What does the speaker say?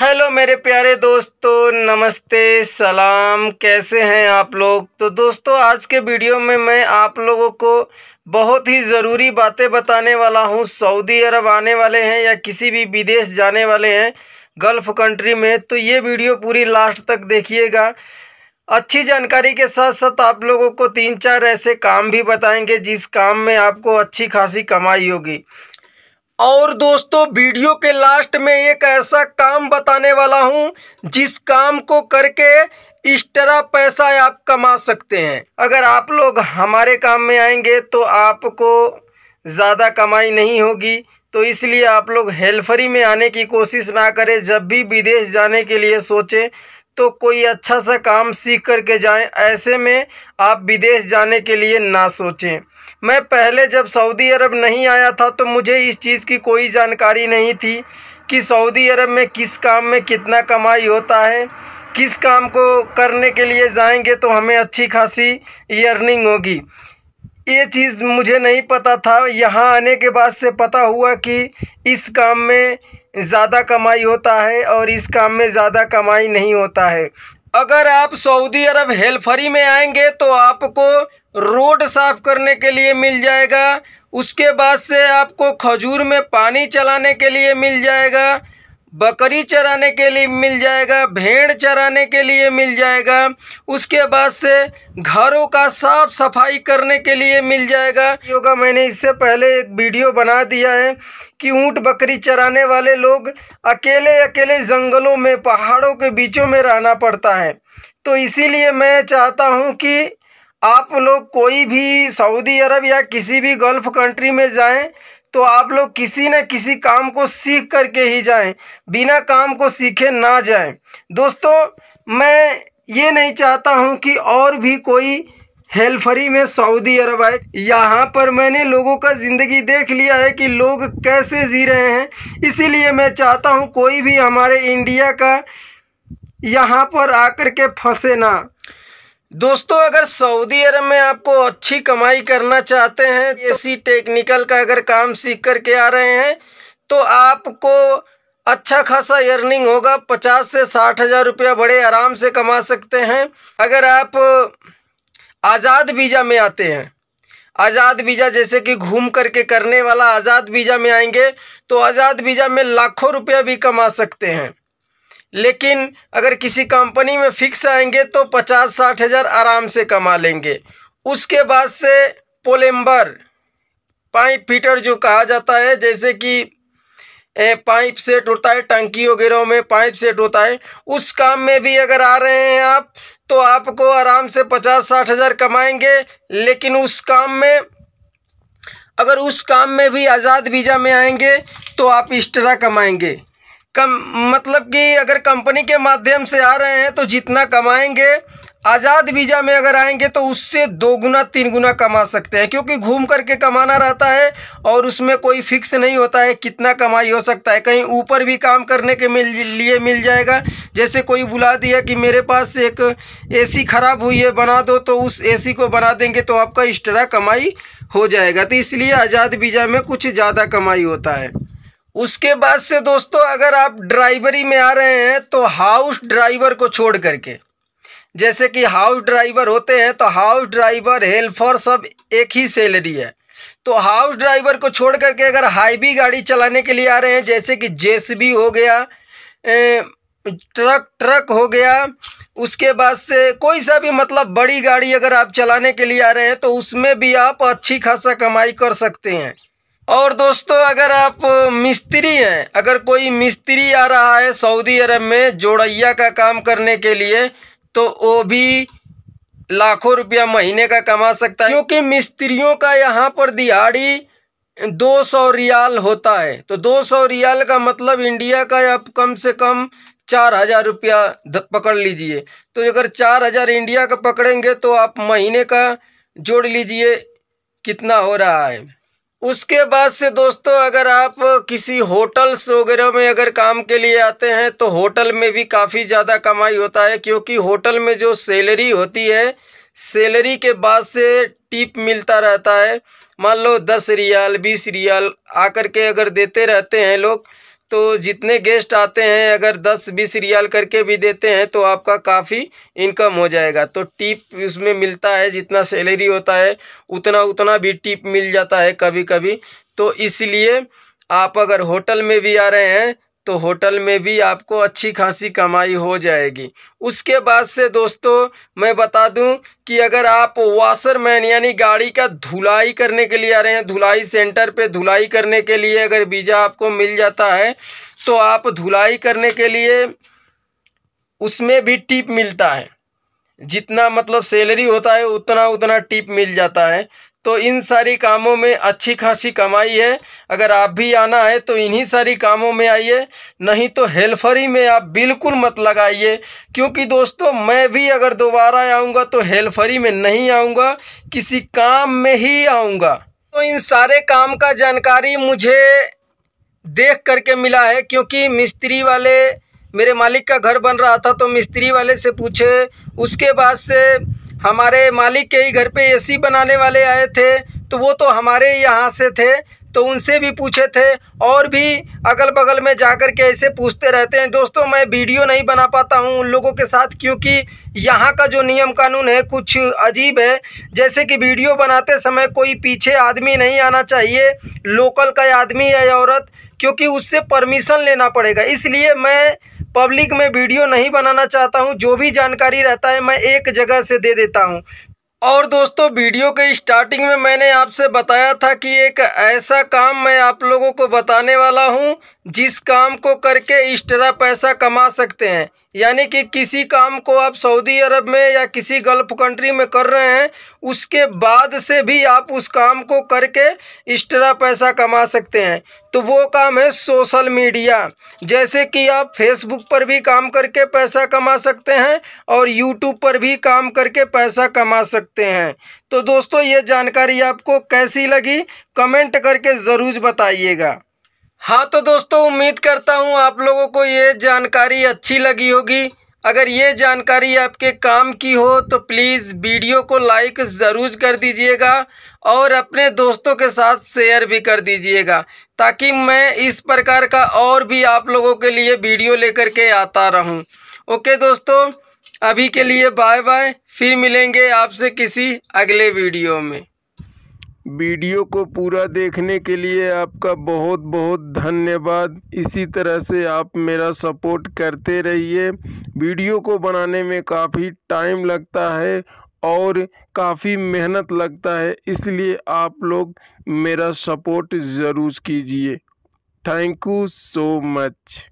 Hello मेरे प्यारे दोस्तों, नमस्ते, सलाम। कैसे हैं आप लोग? तो दोस्तों, आज के वीडियो में मैं आप लोगों को बहुत ही ज़रूरी बातें बताने वाला हूं। सऊदी अरब आने वाले हैं या किसी भी विदेश जाने वाले हैं गल्फ़ कंट्री में, तो ये वीडियो पूरी लास्ट तक देखिएगा। अच्छी जानकारी के साथ साथ आप लोगों को तीन चार ऐसे काम भी बताएंगे जिस काम में आपको अच्छी खासी कमाई होगी। और दोस्तों, वीडियो के लास्ट में एक ऐसा काम बताने वाला हूं जिस काम को करके इस तरह पैसा आप कमा सकते हैं। अगर आप लोग हमारे काम में आएंगे तो आपको ज़्यादा कमाई नहीं होगी, तो इसलिए आप लोग हेल्परी में आने की कोशिश ना करें। जब भी विदेश जाने के लिए सोचें तो कोई अच्छा सा काम सीख कर के जाएं, ऐसे में आप विदेश जाने के लिए ना सोचें। मैं पहले जब सऊदी अरब नहीं आया था तो मुझे इस चीज़ की कोई जानकारी नहीं थी कि सऊदी अरब में किस काम में कितना कमाई होता है, किस काम को करने के लिए जाएंगे तो हमें अच्छी खासी अर्निंग होगी। ये चीज़ मुझे नहीं पता था। यहाँ आने के बाद से पता हुआ कि इस काम में ज़्यादा कमाई होता है और इस काम में ज़्यादा कमाई नहीं होता है। अगर आप सऊदी अरब हेल्परी में आएंगे तो आपको रोड साफ़ करने के लिए मिल जाएगा, उसके बाद से आपको खजूर में पानी चलाने के लिए मिल जाएगा, बकरी चराने के लिए मिल जाएगा, भेड़ चराने के लिए मिल जाएगा, उसके बाद से घरों का साफ सफाई करने के लिए मिल जाएगा। योगा मैंने इससे पहले एक वीडियो बना दिया है कि ऊँट बकरी चराने वाले लोग अकेले अकेले जंगलों में, पहाड़ों के बीचों में रहना पड़ता है। तो इसीलिए मैं चाहता हूँ कि आप लोग कोई भी सऊदी अरब या किसी भी गल्फ़ कंट्री में जाएँ तो आप लोग किसी न किसी काम को सीख करके ही जाएं, बिना काम को सीखे ना जाएं। दोस्तों, मैं ये नहीं चाहता हूं कि और भी कोई हेल्परी में सऊदी अरब आए। यहाँ पर मैंने लोगों का ज़िंदगी देख लिया है कि लोग कैसे जी रहे हैं, इसीलिए मैं चाहता हूं कोई भी हमारे इंडिया का यहाँ पर आकर के फंसे ना। दोस्तों, अगर सऊदी अरब में आपको अच्छी कमाई करना चाहते हैं, एसी टेक्निकल का अगर काम सीख कर के आ रहे हैं तो आपको अच्छा खासा अर्निंग होगा। 50 से 60 हज़ार रुपया बड़े आराम से कमा सकते हैं। अगर आप आज़ाद वीज़ा में आते हैं, आज़ाद वीज़ा जैसे कि घूम करके करने वाला आज़ाद वीज़ा में आएंगे तो आज़ाद वीज़ा में लाखों रुपया भी कमा सकते हैं। लेकिन अगर किसी कंपनी में फिक्स आएंगे तो 50-60 हज़ार आराम से कमा लेंगे। उसके बाद से पोलेम्बर पाइप फिटर जो कहा जाता है, जैसे कि पाइप सेट होता है, टंकी वगैरह में पाइप सेट होता है, उस काम में भी अगर आ रहे हैं आप तो आपको आराम से 50-60 हज़ार कमाएंगे। लेकिन उस काम में, अगर उस काम में भी आज़ाद वीज़ा में आएंगे तो आप इस तरह कमाएंगे। मतलब कि अगर कंपनी के माध्यम से आ रहे हैं तो जितना कमाएंगे, आज़ाद वीज़ा में अगर आएंगे तो उससे 2 गुना 3 गुना कमा सकते हैं, क्योंकि घूम करके कमाना रहता है और उसमें कोई फिक्स नहीं होता है कितना कमाई हो सकता है। कहीं ऊपर भी काम करने के लिए मिल जाएगा। जैसे कोई बुला दिया कि मेरे पास एक एसी ख़राब हुई है, बना दो, तो उस एसी को बना देंगे तो आपका इस तरह कमाई हो जाएगा। तो इसलिए आज़ाद वीज़ा में कुछ ज़्यादा कमाई होता है। उसके बाद से दोस्तों, अगर आप ड्राइवरी में आ रहे हैं तो हाउस ड्राइवर को छोड़ करके, जैसे कि हाउस ड्राइवर होते हैं तो हाउस ड्राइवर, हेल्पर, सब एक ही सैलरी है। तो हाउस ड्राइवर को छोड़ करके अगर हाईवी गाड़ी चलाने के लिए आ रहे हैं, जैसे कि जेसीबी हो गया, ट्रक हो गया, उसके बाद से कोई सा भी मतलब बड़ी गाड़ी अगर आप चलाने के लिए आ रहे हैं तो उसमें भी आप अच्छी खासा कमाई कर सकते हैं। और दोस्तों, अगर आप मिस्त्री हैं, अगर कोई मिस्त्री आ रहा है सऊदी अरब में जोड़ैया का काम करने के लिए तो वो भी लाखों रुपया महीने का कमा सकता है, क्योंकि मिस्त्रियों का यहाँ पर दिहाड़ी 200 रियाल होता है। तो 200 रियाल का मतलब इंडिया का आप कम से कम 4000 रुपया पकड़ लीजिए। तो अगर 4000 इंडिया का पकड़ेंगे तो आप महीने का जोड़ लीजिए कितना हो रहा है। उसके बाद से दोस्तों, अगर आप किसी होटल्स वगैरह में अगर काम के लिए आते हैं तो होटल में भी काफ़ी ज़्यादा कमाई होता है, क्योंकि होटल में जो सैलरी होती है, सैलरी के बाद से टिप मिलता रहता है। मान लो 10 रियाल 20 रियाल आकर के अगर देते रहते हैं लोग तो जितने गेस्ट आते हैं अगर 10-20 रियाल करके भी देते हैं तो आपका काफ़ी इनकम हो जाएगा। तो टिप उसमें मिलता है, जितना सैलरी होता है उतना उतना भी टिप मिल जाता है कभी कभी। तो इसलिए आप अगर होटल में भी आ रहे हैं तो होटल में भी आपको अच्छी खासी कमाई हो जाएगी। उसके बाद से दोस्तों मैं बता दूं कि अगर आप वॉशरमैन यानी गाड़ी का धुलाई करने के लिए आ रहे हैं, धुलाई सेंटर पे धुलाई करने के लिए अगर वीज़ा आपको मिल जाता है तो आप धुलाई करने के लिए उसमें भी टिप मिलता है, जितना मतलब सैलरी होता है उतना उतना टिप मिल जाता है। तो इन सारी कामों में अच्छी खासी कमाई है। अगर आप भी आना है तो इन्हीं सारी कामों में आइए, नहीं तो हेल्फरी में आप बिल्कुल मत लगाइए, क्योंकि दोस्तों मैं भी अगर दोबारा आऊँगा तो हेल्फरी में नहीं आऊँगा, किसी काम में ही आऊँगा। तो इन सारे काम का जानकारी मुझे देख करके मिला है, क्योंकि मिस्त्री वाले, मेरे मालिक का घर बन रहा था तो मिस्त्री वाले से पूछे, उसके बाद से हमारे मालिक के ही घर पे एसी बनाने वाले आए थे तो वो तो हमारे यहाँ से थे तो उनसे भी पूछे थे, और भी अगल बगल में जाकर के ऐसे पूछते रहते हैं। दोस्तों मैं वीडियो नहीं बना पाता हूँ उन लोगों के साथ, क्योंकि यहाँ का जो नियम कानून है कुछ अजीब है। जैसे कि वीडियो बनाते समय कोई पीछे आदमी नहीं आना चाहिए, लोकल का आदमी या औरत, क्योंकि उससे परमिशन लेना पड़ेगा। इसलिए मैं पब्लिक में वीडियो नहीं बनाना चाहता हूं, जो भी जानकारी रहता है मैं एक जगह से दे देता हूं। और दोस्तों वीडियो के स्टार्टिंग में मैंने आपसे बताया था कि एक ऐसा काम मैं आप लोगों को बताने वाला हूं जिस काम को करके एक्स्ट्रा पैसा कमा सकते हैं, यानी कि किसी काम को आप सऊदी अरब में या किसी गल्फ़ कंट्री में कर रहे हैं उसके बाद से भी आप उस काम को करके एक्स्ट्रा पैसा कमा सकते हैं। तो वो काम है सोशल मीडिया, जैसे कि आप फेसबुक पर भी काम करके पैसा कमा सकते हैं और यूट्यूब पर भी काम करके पैसा कमा सकते हैं। तो दोस्तों ये जानकारी आपको कैसी लगी कमेंट करके ज़रूर बताइएगा। हाँ तो दोस्तों उम्मीद करता हूँ आप लोगों को ये जानकारी अच्छी लगी होगी। अगर ये जानकारी आपके काम की हो तो प्लीज़ वीडियो को लाइक ज़रूर कर दीजिएगा और अपने दोस्तों के साथ शेयर भी कर दीजिएगा, ताकि मैं इस प्रकार का और भी आप लोगों के लिए वीडियो लेकर के आता रहूँ। ओके दोस्तों, अभी के लिए बाय बाय, फिर मिलेंगे आपसे किसी अगले वीडियो में। वीडियो को पूरा देखने के लिए आपका बहुत बहुत धन्यवाद। इसी तरह से आप मेरा सपोर्ट करते रहिए। वीडियो को बनाने में काफ़ी टाइम लगता है और काफ़ी मेहनत लगता है, इसलिए आप लोग मेरा सपोर्ट ज़रूर कीजिए। Thank you so much.